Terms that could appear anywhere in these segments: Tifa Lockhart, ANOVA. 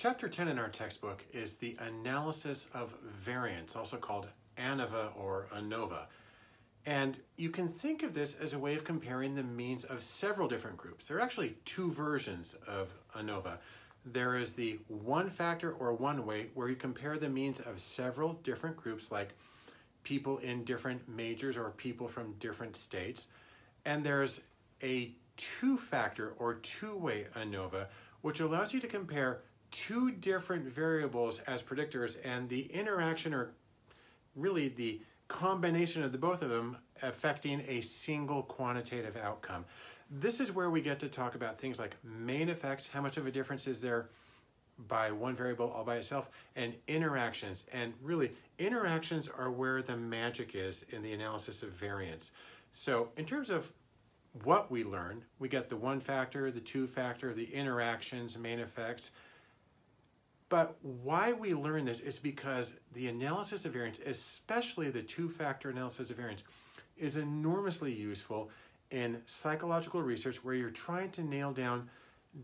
Chapter 10 in our textbook is the analysis of variance, also called ANOVA or ANOVA. And you can think of this as a way of comparing the means of several different groups. There are actually two versions of ANOVA. There is the one factor or one way where you compare the means of several different groups, like people in different majors or people from different states. And there's a two factor or two way ANOVA, which allows you to compare two different variables as predictors, and the interaction, or really the combination of the both of them, affecting a single quantitative outcome. This is where we get to talk about things like main effects, how much of a difference is there by one variable all by itself, and interactions. And really, interactions are where the magic is in the analysis of variance. So in terms of what we learned, we get the one factor, the two factor, the interactions, main effects. But why we learn this is because the analysis of variance, especially the two-factor analysis of variance, is enormously useful in psychological research where you're trying to nail down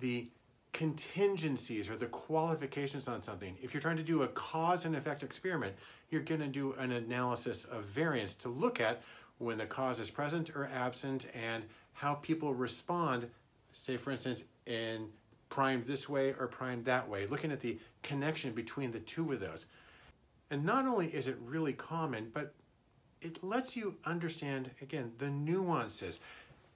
the contingencies or the qualifications on something. If you're trying to do a cause and effect experiment, you're going to do an analysis of variance to look at when the cause is present or absent and how people respond, say for instance, in primed this way or primed that way, looking at the connection between the two of those. And not only is it really common, but it lets you understand, again, the nuances.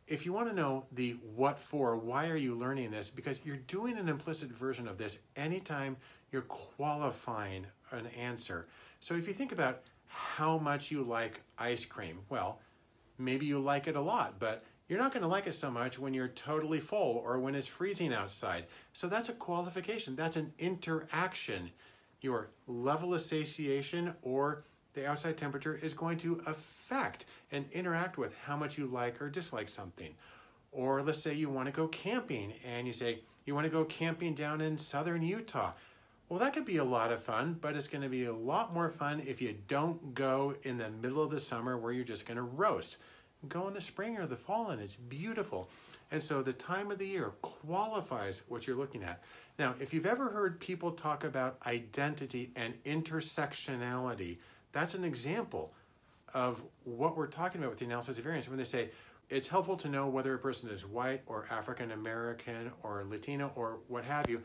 If you want to know the what for, why are you learning this? Because you're doing an implicit version of this anytime you're qualifying an answer. So if you think about how much you like ice cream, well, maybe you like it a lot, but you're not going to like it so much when you're totally full or when it's freezing outside. So that's a qualification. That's an interaction. Your level of satiation or the outside temperature is going to affect and interact with how much you like or dislike something. Or let's say you want to go camping and you say you want to go camping down in southern Utah. Well, that could be a lot of fun, but it's going to be a lot more fun if you don't go in the middle of the summer where you're just going to roast. Go in the spring or the fall and it's beautiful. And so the time of the year qualifies what you're looking at. Now, if you've ever heard people talk about identity and intersectionality, that's an example of what we're talking about with the analysis of variance. When they say it's helpful to know whether a person is white or African American or Latino or what have you,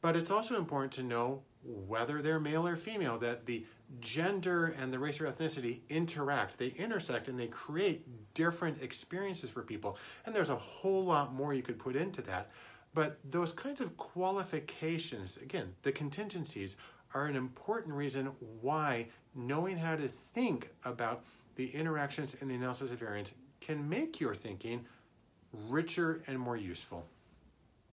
but it's also important to know whether they're male or female, that the gender and the race or ethnicity interact, they intersect, and they create different experiences for people. And there's a whole lot more you could put into that. But those kinds of qualifications, again, the contingencies, are an important reason why knowing how to think about the interactions and the analysis of variance can make your thinking richer and more useful.